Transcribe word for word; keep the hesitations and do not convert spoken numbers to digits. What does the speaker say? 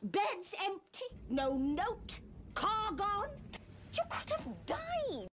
Bed's empty, no note, car gone. You could have died.